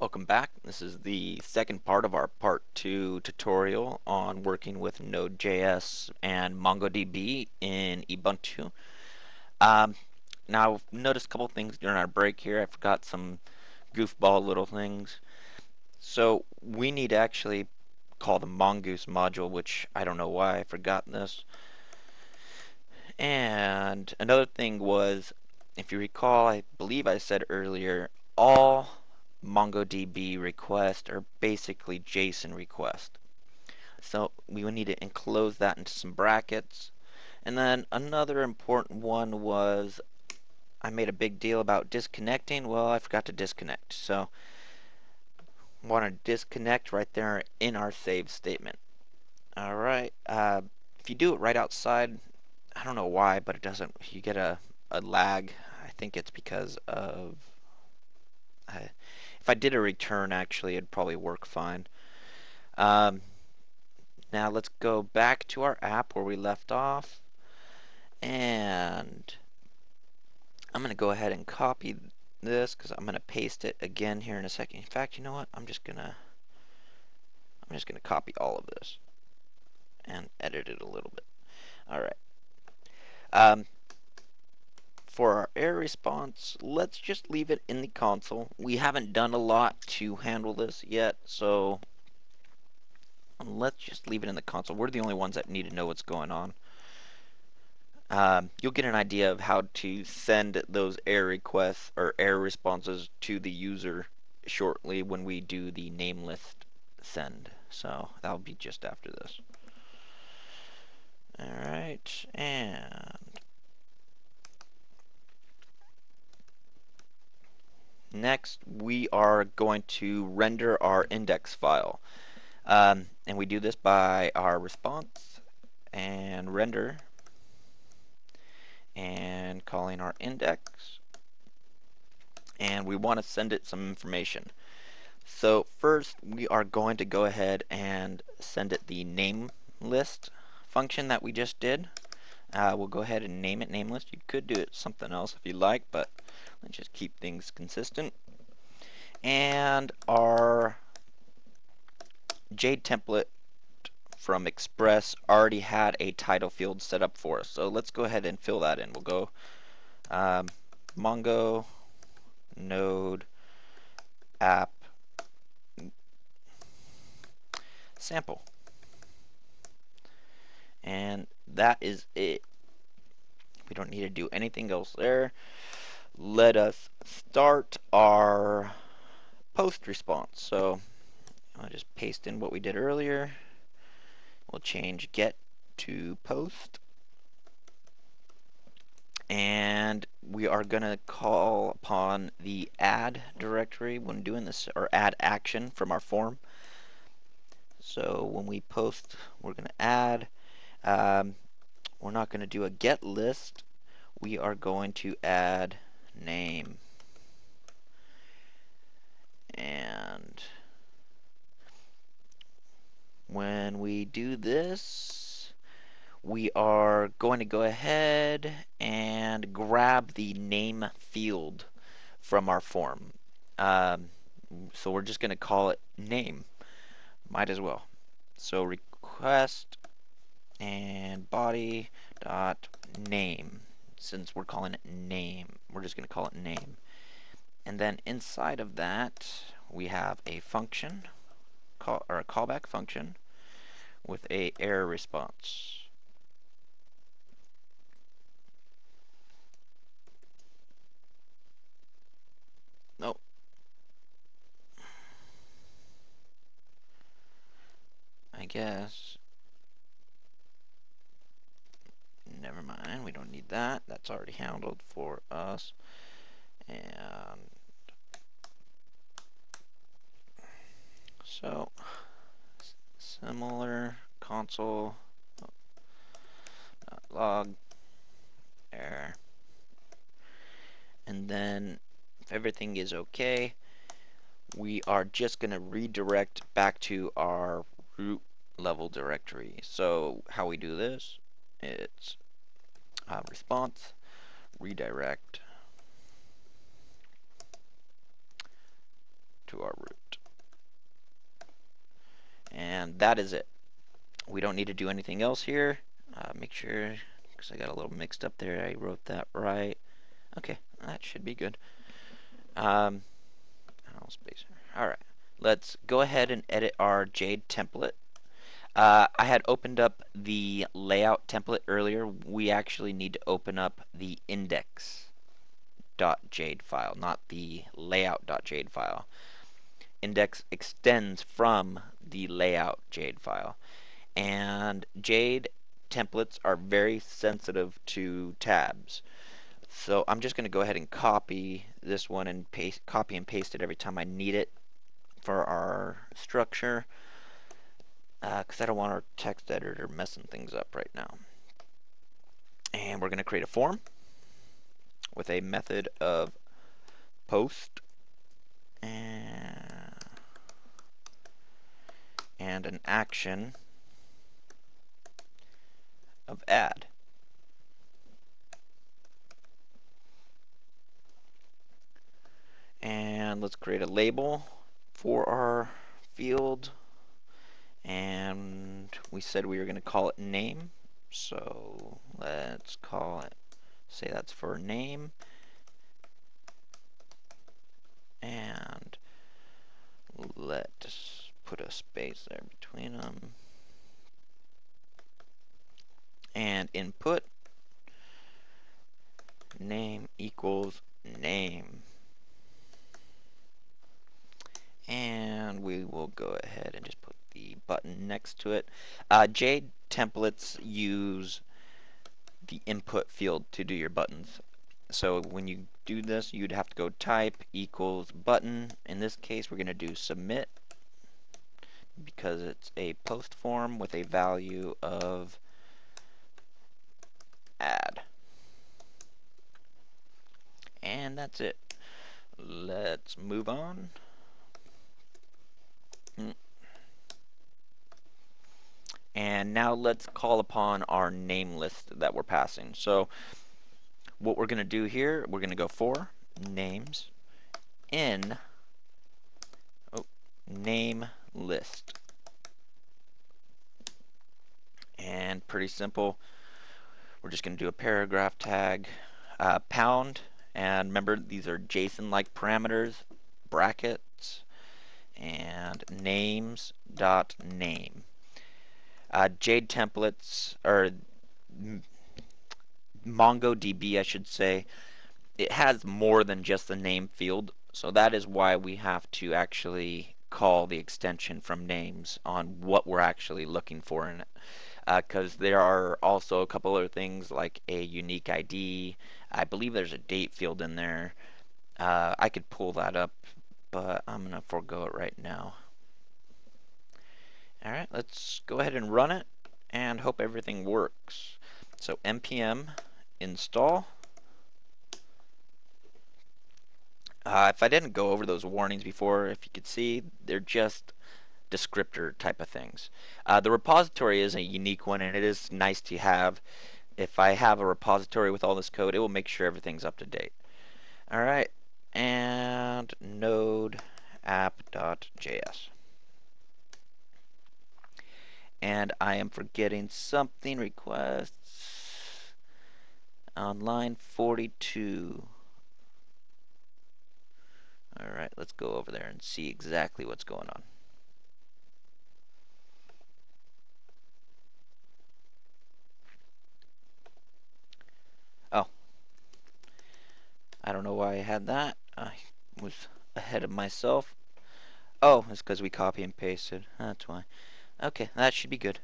Welcome back. This is the second part of our part 2 tutorial on working with Node.js and MongoDB in Ubuntu. Now I've noticed a couple things during our break here. I forgot some goofball little things. So we need to actually call the Mongoose module, which I don't know why I forgot this. And another thing was, if you recall, I believe I said earlier, all MongoDB requests are basically JSON requests. So we would need to enclose that into some brackets. And then another important one was, I made a big deal about disconnecting. Well, I forgot to disconnect. So I want to disconnect right there in our save statement. Alright, if you do it right outside, I don't know why, but it doesn't, you get a lag. I think it's because of if I did a return, actually, it'd probably work fine. Now let's go back to our app where we left off, and I'm gonna go ahead and copy this because I'm gonna paste it again here in a second. In fact, you know what? I'm just gonna copy all of this and edit it a little bit. All right. For our error response, let's just leave it in the console. We haven't done a lot to handle this yet, so let's just leave it in the console. We're the only ones that need to know what's going on. You'll get an idea of how to send those error requests or error responses to the user shortly when we do the name list send. So that'll be just after this. Alright, and next we are going to render our index file, and we do this by our response and render and calling our index, and we want to send it some information. So first we are going to go ahead and send it the name list function that we just did. We'll go ahead and name it nameless. You could do it something else if you like, but let's just keep things consistent. And our Jade template from Express already had a title field set up for us, so let's go ahead and fill that in. We'll go Mongo Node app sample, and that is it. We don't need to do anything else there. Let us start our post response. So I'll just paste in what we did earlier. We'll change get to post, and we are gonna call upon the add directory when doing this, or add action from our form. So when we post, we're gonna add. We're not going to do a get list. We are going to add name, and when we do this, we are going to go ahead and grab the name field from our form. So we're just going to call it name. Might as well. So request and body dot name. Since we're calling it name, we're just going to call it name. And then inside of that, we have a function, or a callback function, with a error response. Nope. I guess. Never mind, we don't need that. That's already handled for us. And so, similar console .log error. And then, if everything is okay, we are just going to redirect back to our root level directory. So, how we do this? It's response, redirect to to our root. And that is it. We don't need to do anything else here. Make sure, because I got a little mixed up there, I wrote that right. Okay, that should be good. Alright, let's go ahead and edit our Jade template. I had opened up the layout template earlier. We actually need to open up the index.jade file, not the layout.jade file. Index extends from the layout Jade file, and Jade templates are very sensitive to tabs. So I'm just going to go ahead and copy this one and paste, copy and paste it every time I need it for our structure, because I don't want our text editor messing things up right now. And we're going to create a form with a method of post and an action of add. And let's create a label for our field, and we said we were going to call it name, so let's call it, say that's for name, and let's put a space there between them, and input name equals name. And we will go ahead and just put the button next to it. Jade templates use the input field to do your buttons. So when you do this, you'd have to go type equals button. In this case, we're going to do submit, because it's a post form with a value of add. And that's it. Let's move on. And now let's call upon our name list that we're passing. So what we're going to do here, we're going to go for names in name list. And pretty simple. We're just going to do a paragraph tag, pound, and remember these are JSON-like parameters, brackets, and names.name. Jade templates, or MongoDB I should say, it has more than just the name field, so that is why we have to actually call the extension from names on what we're actually looking for in it, because there are also a couple other things like a unique ID. I believe there's a date field in there. I could pull that up, but I'm going to forego it right now. Alright, let's go ahead and run it and hope everything works. So npm install. If I didn't go over those warnings before, if you could see, they're just descriptor type of things. The repository is a unique one, and it is nice to have. If I have a repository with all this code, it will make sure everything's up to date. Alright, and node app.js. And I am forgetting something. Requests on line 42. Alright, let's go over there and see exactly what's going on. Oh, I don't know why I had that. I was ahead of myself. Oh, it's because we copy and pasted. That's why. Okay, that should be good.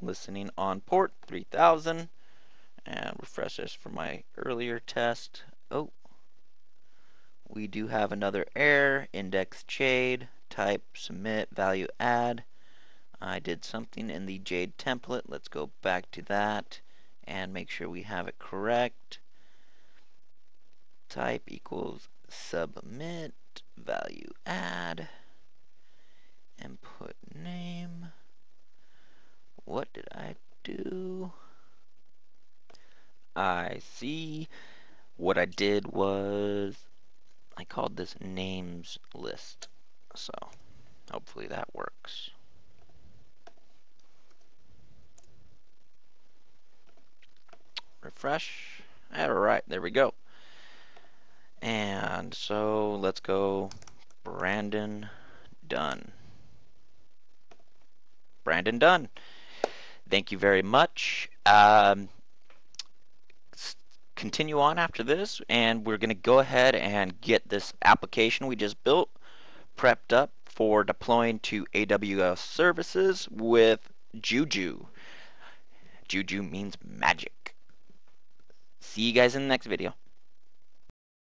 Listening on port 3000, and refresh this for my earlier test. Oh, we do have another error. Index Jade, type submit, value add. I did something in the Jade template. Let's go back to that and make sure we have it correct. Type equals submit, value add, input name. What did I do? I see. What I did was I called this names list. So hopefully that works. Refresh. Alright, there we go. And so let's go Brandon Dunn. Brandon Dunn. Thank you very much. Continue on after this, and we're going to go ahead and get this application we just built prepped up for deploying to AWS services with Juju. Juju means magic. See you guys in the next video.